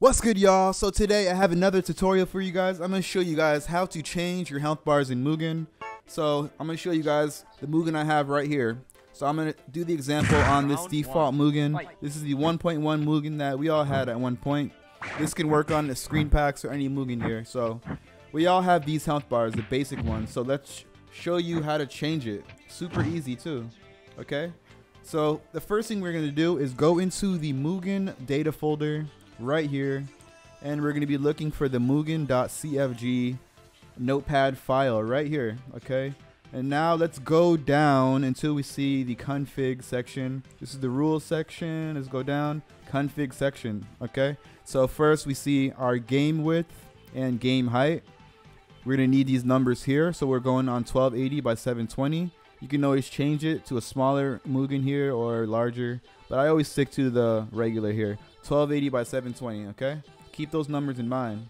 What's good, y'all? So today I have another tutorial for you guys. I'm going to show you guys how to change your health bars in Mugen. So I'm going to show you guys the Mugen I have right here. So I'm going to do the example on this default Mugen. This is the 1.1 Mugen that we all had at one point. This can work on the screen packs or any Mugen here. So we all have these health bars, the basic ones. So let's show you how to change it. Super easy too. Okay. So the first thing we're going to do is go into the Mugen data folder right here, and we're going to be looking for the Mugen.cfg notepad file right here. Okay, and now let's go down until we see the config section. This is the rules section. Let's go down, config section. Okay, so first we see our game width and game height. We're going to need these numbers here, so we're going on 1280 by 720. You can always change it to a smaller Mugen here or larger, but I always stick to the regular here, 1280 by 720, okay? Keep those numbers in mind.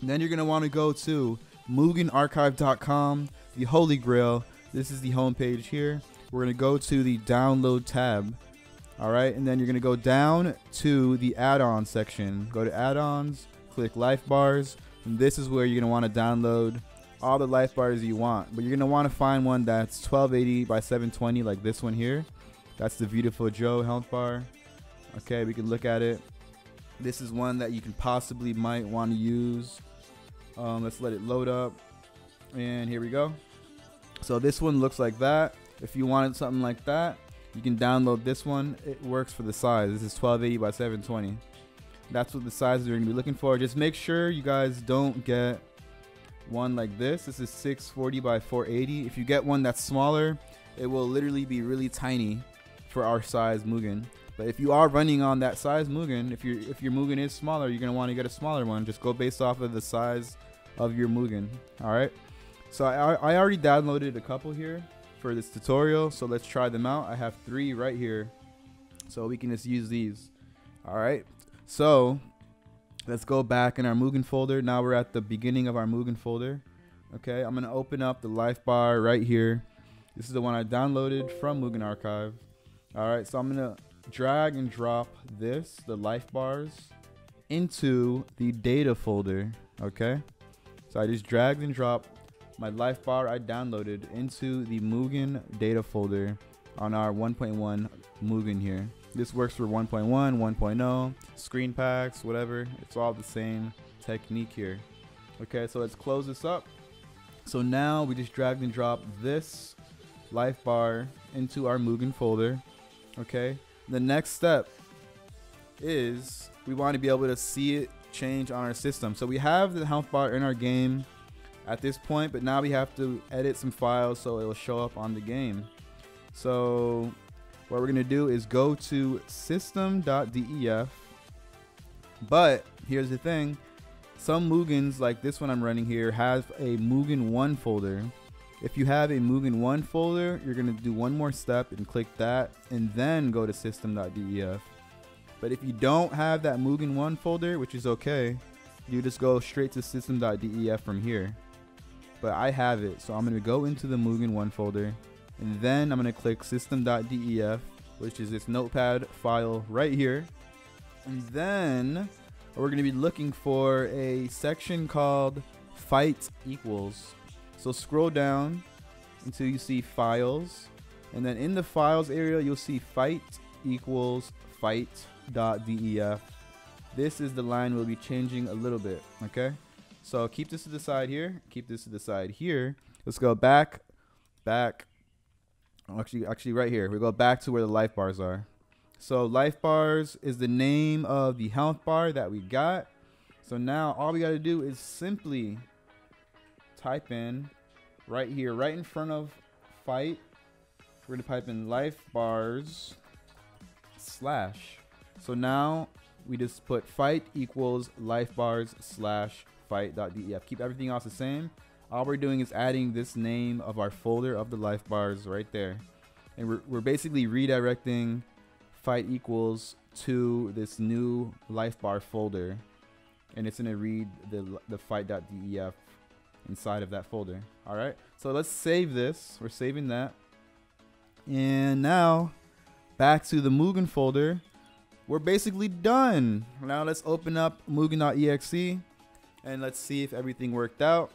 And then you're gonna wanna go to MugenArchive.com, the Holy Grail. This is the homepage here. We're gonna go to the download tab, all right? And then you're gonna go down to the add-on section. Go to add-ons, click life bars, and this is where you're gonna wanna download all the life bars you want, but you're gonna want to find one that's 1280 by 720 like this one here. That's the Beautiful Joe health bar. Okay, we can look at it. This is one that you can possibly might want to use. Let's let it load up, and here we go. So this one looks like that. If you wanted something like that, you can download this one. It works for the size. This is 1280 by 720. That's what the sizes you're gonna be looking for. Just make sure you guys don't get one like this is 640 by 480. If you get one that's smaller, it will literally be really tiny for our size Mugen. But if you are running on that size Mugen, if your Mugen is smaller, you're gonna want to get a smaller one. Just go based off of the size of your Mugen. All right, so I already downloaded a couple here for this tutorial, so let's try them out. I have 3 right here, so we can just use these. All right, so let's go back in our Mugen folder. Now we're at the beginning of our Mugen folder. Okay, I'm gonna open up the life bar right here. This is the one I downloaded from Mugen Archive. All right, so I'm gonna drag and drop this, the life bars, into the data folder. Okay, so I just dragged and dropped my life bar I downloaded into the Mugen data folder on our 1.1 Mugen here. This works for 1.1, 1.0, screen packs, whatever. It's all the same technique here. Okay, so let's close this up. So now we just dragged and dropped this life bar into our Mugen folder. Okay, the next step is we want to be able to see it change on our system. So we have the health bar in our game at this point, but now we have to edit some files so it will show up on the game. So what we're gonna do is go to system.def, but here's the thing. Some Mugens, like this one I'm running here, have a Mugen 1 folder. If you have a Mugen 1 folder, you're gonna do one more step and click that, and then go to system.def. But if you don't have that Mugen 1 folder, which is okay, you just go straight to system.def from here. But I have it, so I'm gonna go into the Mugen 1 folder, and then I'm gonna click system.def, which is this notepad file right here. And then we're gonna be looking for a section called fight equals. So scroll down until you see files, and then in the files area, you'll see fight equals fight.def. This is the line we'll be changing a little bit, okay? So keep this to the side here, keep this to the side here. Let's go back. Actually right here, we go back to where the life bars are. So life bars is the name of the health bar that we got. So now all we got to do is simply type in right here, right in front of fight, we're going to type in life bars /. So now we just put fight equals life bars /fight.def. Keep everything else the same. All we're doing is adding this name of our folder of the life bars right there. And we're basically redirecting fight equals to this new life bar folder. And it's gonna read the fight.def inside of that folder. All right, so let's save this. We're saving that. And now back to the Mugen folder. we're basically done. Now let's open up Mugen.exe and let's see if everything worked out.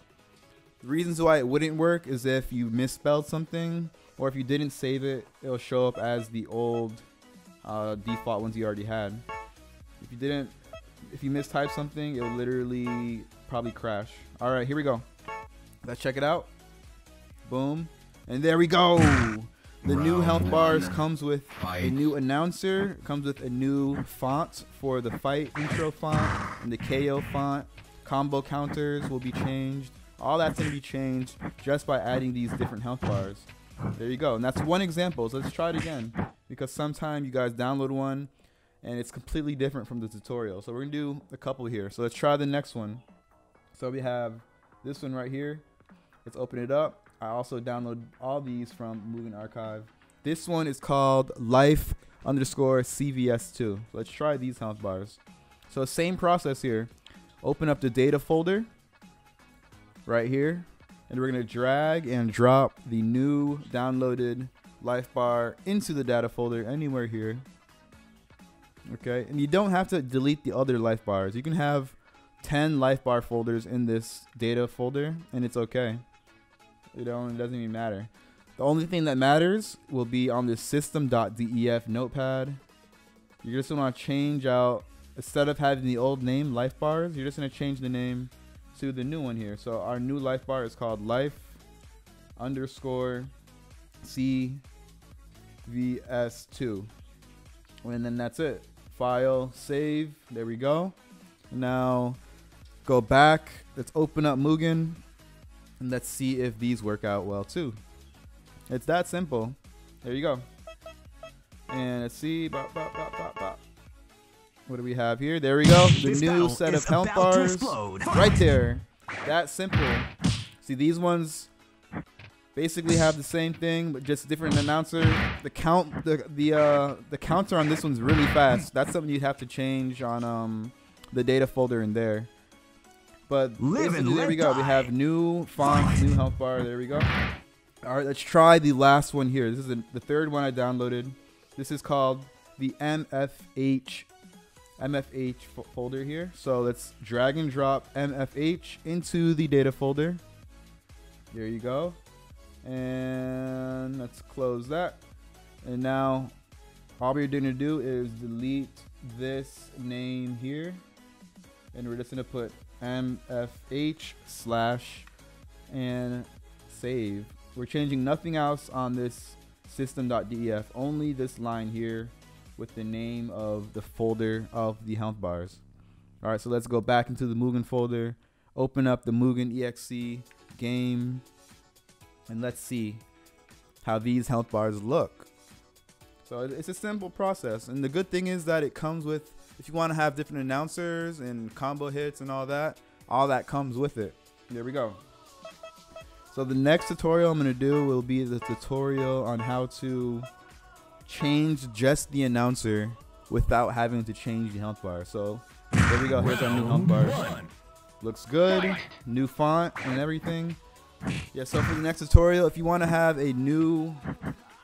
The reasons why it wouldn't work is if you misspelled something, or if you didn't save it, it'll show up as the old default ones you already had. If you mistype something, it'll literally probably crash. All right, here we go. Let's check it out. Boom. And there we go. The new health bars comes with a new announcer, comes with a new font for the fight intro font and the KO font. Combo counters will be changed. All that's going to be changed just by adding these different health bars. There you go. And that's one example. So let's try it again, because sometime you guys download one and it's completely different from the tutorial. So we're going to do a couple here. So let's try the next one. So we have this one right here. Let's open it up. I also download all these from Mugen Archive. This one is called life_CVS2. Let's try these health bars. So same process here. Open up the data folder right here, and we're going to drag and drop the new downloaded life bar into the data folder anywhere here. Okay, and you don't have to delete the other life bars. You can have 10 life bar folders in this data folder and it's okay. It doesn't even matter. The only thing that matters will be on this system.def notepad. You're just going to change out, instead of having the old name life bars, you're just going to change the name to the new one here. So our new life bar is called life_CVS2. And then that's it. File, save. There we go. Now go back. Let's open up Mugen and let's see if these work out well too. It's that simple. There you go. And let's see. Bop, bop, bop, bop, bop. What do we have here? There we go. The new set of health bars right there. That simple. See, these ones basically have the same thing, but just different announcer. The counter on this one's really fast. That's something you'd have to change on the data folder in there. But there we go. We have new font, new health bar. There we go. All right, let's try the last one here. This is the third one I downloaded. This is called the MFH folder here. So let's drag and drop MFH into the data folder. There you go. And let's close that. And now all we're going to do is delete this name here, and we're just going to put MFH/ and save. We're changing nothing else on this system.def, only this line here with the name of the folder of the health bars. All right, so let's go back into the Mugen folder, open up the Mugen.exe game, and let's see how these health bars look. So it's a simple process, and the good thing is that it comes with, if you want to have different announcers and combo hits and all that comes with it. There we go. So the next tutorial I'm going to do will be the tutorial on how to change just the announcer without having to change the health bar. So there we go, here's our new health bar. Looks good, new font and everything. Yeah, so for the next tutorial, if you want to have a new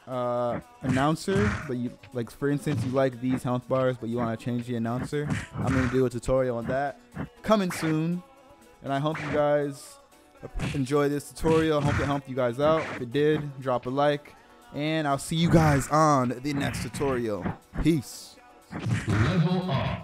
announcer, but you like, for instance, you like these health bars, but you want to change the announcer, I'm going to do a tutorial on that coming soon. And I hope you guys enjoy this tutorial. I hope it helped you guys out. If it did, drop a like, and I'll see you guys on the next tutorial. Peace. Level up.